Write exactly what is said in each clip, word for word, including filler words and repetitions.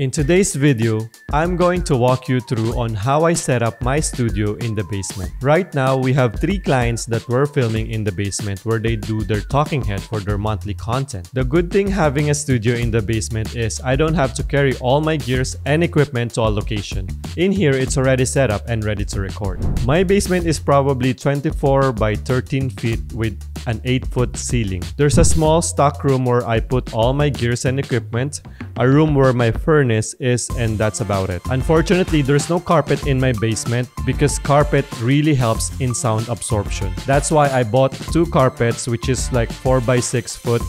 In today's video, I'm going to walk you through on how I set up my studio in the basement. Right now, we have three clients that were filming in the basement where they do their talking head for their monthly content. The good thing having a studio in the basement is I don't have to carry all my gears and equipment to a location. In here, it's already set up and ready to record. My basement is probably twenty-four by thirteen feet with an eight foot ceiling. There's a small stock room where I put all my gears and equipment, a room where my furnace is, and that's about it. Unfortunately, there's no carpet in my basement because carpet really helps in sound absorption. That's why I bought two carpets, which is like four by six foot,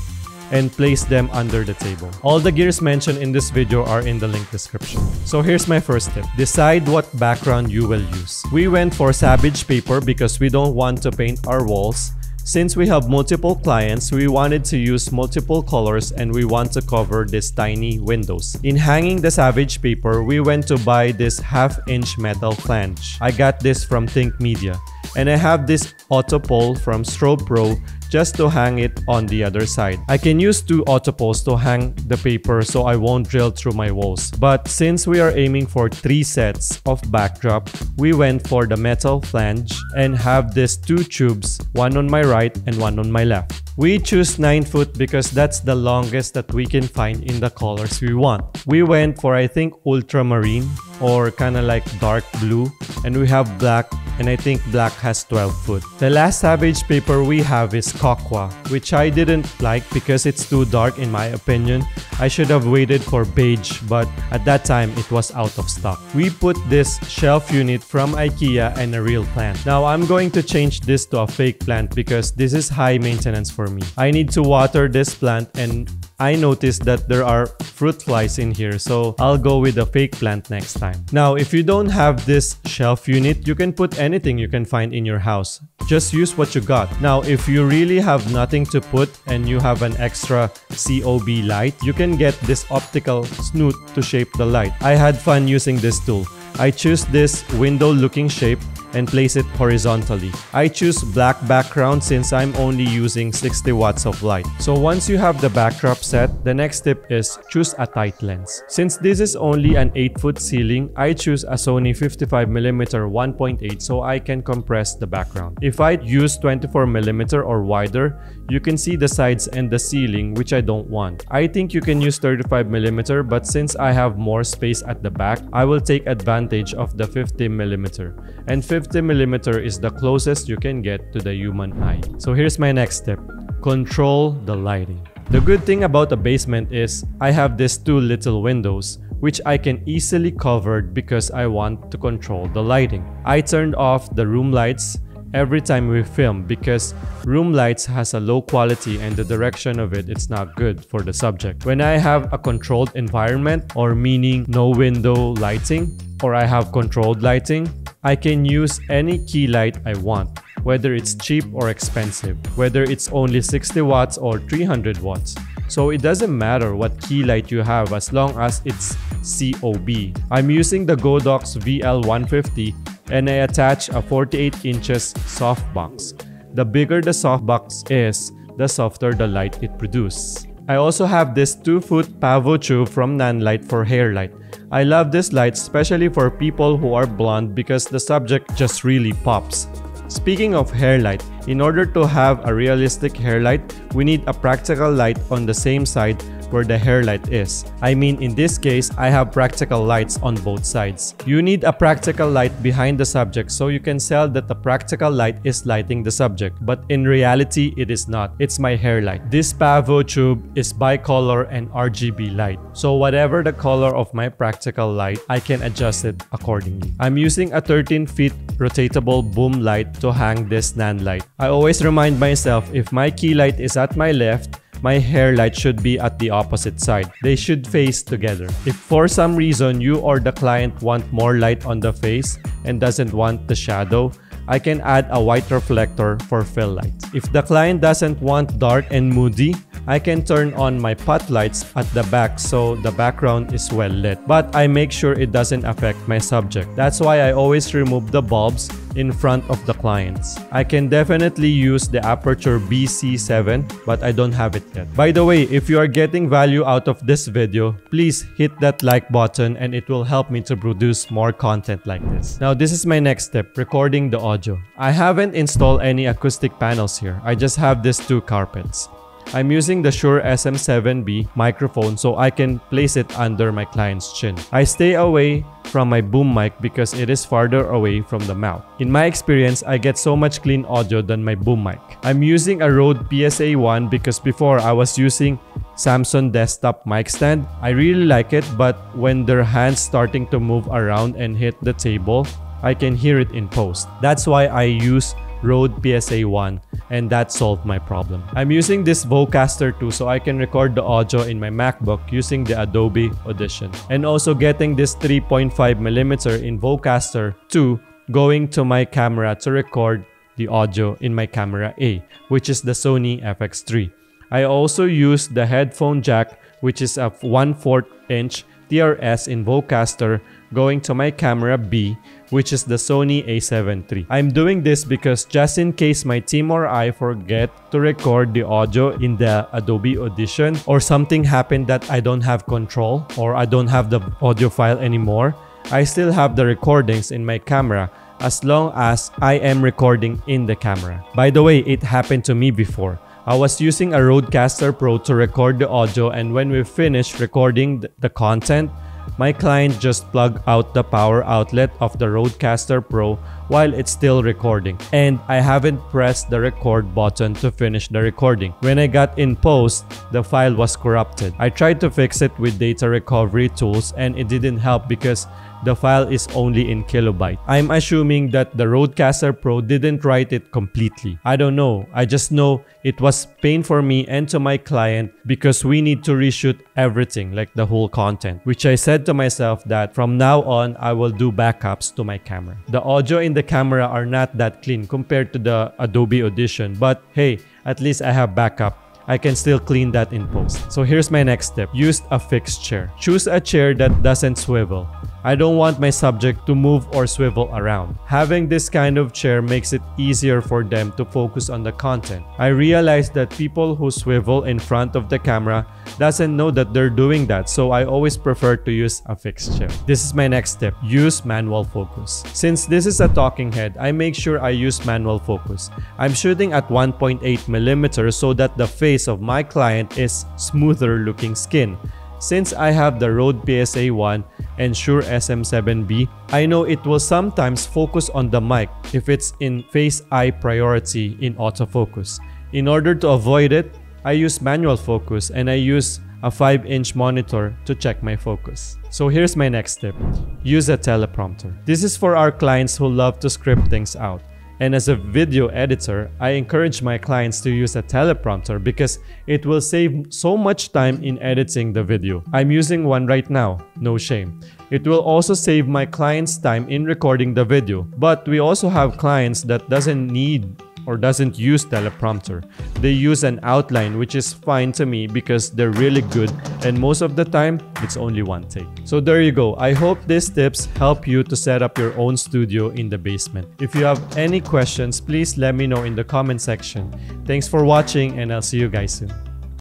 and place them under the table. All the gears mentioned in this video are in the link description. So here's my first tip. Decide what background you will use. We went for Savage Paper because we don't want to paint our walls. Since we have multiple clients, we wanted to use multiple colors and we want to cover these tiny windows. In hanging the Savage Paper, we went to buy this half inch metal flange. I got this from Think Media. And I have this auto pole from Strobe Pro just to hang it on the other side. I can use two auto poles to hang the paper so I won't drill through my walls. But since we are aiming for three sets of backdrop, we went for the metal flange and have these two tubes, one on my right and one on my left. We choose nine foot because that's the longest that we can find in the colors we want. We went for, I think, ultramarine or kind of like dark blue, and we have black, and I think black has twelve foot. The last Savage Paper we have is coqua, which I didn't like because it's too dark in my opinion. I should have waited for beige, but at that time it was out of stock. We put this shelf unit from IKEA and a real plant. Now I'm going to change this to a fake plant because this is high maintenance for me. I need to water this plant, and I noticed that there are fruit flies in here, so I'll go with a fake plant next time. Now, if you don't have this shelf unit, you can put anything you can find in your house. Just use what you got. Now, if you really have nothing to put and you have an extra C O B light, you can get this optical snoot to shape the light. I had fun using this tool. I choose this window-looking shape and place it horizontally. I choose black background since I'm only using sixty watts of light. So once you have the backdrop set, the next tip is choose a tight lens. Since this is only an eight foot ceiling, I choose a Sony fifty-five millimeter one point eight so I can compress the background. If I use twenty-four millimeter or wider, you can see the sides and the ceiling, which I don't want. I think you can use thirty-five millimeter, but since I have more space at the back, I will take advantage of the fifty millimeter. And fifty millimeter is the closest you can get to the human eye. So here's my next step. Control the lighting. The good thing about the basement is I have these two little windows which I can easily cover because I want to control the lighting. I turned off the room lights every time we film because room lights has a low quality and the direction of it it's not good for the subject. When I have a controlled environment, or meaning no window lighting, or I have controlled lighting, I can use any key light I want, whether it's cheap or expensive, whether it's only sixty watts or three hundred watts. So it doesn't matter what key light you have as long as it's C O B. I'm using the Godox V L one fifty and I attach a forty-eight inches softbox. The bigger the softbox is, the softer the light it produces. I also have this two foot PavoTube from Nanlite for hair light. I love this light especially for people who are blonde because the subject just really pops. Speaking of hair light, in order to have a realistic hair light, we need a practical light on the same side where the hair light is. I mean, in this case, I have practical lights on both sides. You need a practical light behind the subject so you can tell that the practical light is lighting the subject, but in reality, it is not. It's my hair light. This Pavo tube is bicolor and R G B light. So whatever the color of my practical light, I can adjust it accordingly. I'm using a thirteen feet rotatable boom light to hang this Nanlite. I always remind myself, if my key light is at my left, my hair light should be at the opposite side. They should face together. If for some reason you or the client want more light on the face and doesn't want the shadow, I can add a white reflector for fill light. If the client doesn't want dark and moody, I can turn on my pot lights at the back so the background is well lit. But I make sure it doesn't affect my subject. That's why I always remove the bulbs in front of the clients. I can definitely use the Aperture B C seven, but I don't have it yet. By the way, if you are getting value out of this video, please hit that like button and it will help me to produce more content like this. Now this is my next step, recording the audio. I haven't installed any acoustic panels here. I just have these two carpets. I'm using the Shure S M seven B microphone so I can place it under my client's chin. I stay away from my boom mic because it is farther away from the mouth. In my experience, I get so much clean audio than my boom mic. I'm using a Rode P S A one because before I was using Samson desktop mic stand. I really like it, but when their hands starting to move around and hit the table, I can hear it in post. That's why I use Rode P S A one, and that solved my problem. I'm using this Vocaster too so I can record the audio in my MacBook using the Adobe Audition. And also getting this three point five millimeter in Vocaster two going to my camera to record the audio in my camera A, which is the Sony F X three. I also use the headphone jack, which is a one fourth inch T R S in Vocaster going to my camera B, which is the Sony A seven three. I'm doing this because just in case my team or I forget to record the audio in the Adobe Audition or something happened that I don't have control or I don't have the audio file anymore, I still have the recordings in my camera as long as I am recording in the camera. By the way, it happened to me before. I was using a Rodecaster Pro to record the audio, and when we finished recording the content, my client just plugged out the power outlet of the Rodecaster Pro while it's still recording, and I haven't pressed the record button to finish the recording. When I got in post, the file was corrupted. I tried to fix it with data recovery tools and it didn't help because the file is only in kilobyte. I'm assuming that the Rodecaster Pro didn't write it completely. I don't know. I just know it was pain for me and to my client because we need to reshoot everything, like the whole content. Which I said to myself that from now on, I will do backups to my camera. The audio in the camera are not that clean compared to the Adobe Audition, but hey, at least I have backup. I can still clean that in post. So here's my next step. Use a fixed chair. Choose a chair that doesn't swivel. I don't want my subject to move or swivel around. Having this kind of chair makes it easier for them to focus on the content. I realized that people who swivel in front of the camera doesn't know that they're doing that, so I always prefer to use a fixed chair. This is my next step. Use manual focus. Since this is a talking head, I make sure I use manual focus. I'm shooting at one point eight millimeter so that the face of my client is smoother looking skin. Since I have the Rode P S A one and Shure S M seven B, I know it will sometimes focus on the mic if it's in face-eye priority in autofocus. In order to avoid it, I use manual focus and I use a five inch monitor to check my focus. So here's my next step. Use a teleprompter. This is for our clients who love to script things out. And as a video editor, I encourage my clients to use a teleprompter because it will save so much time in editing the video. I'm using one right now, no shame. It will also save my clients time in recording the video. But we also have clients that doesn't need or doesn't use teleprompter. They use an outline, which is fine to me because they're really good and most of the time, it's only one take. So there you go. I hope these tips help you to set up your own studio in the basement. If you have any questions, please let me know in the comment section. Thanks for watching and I'll see you guys soon.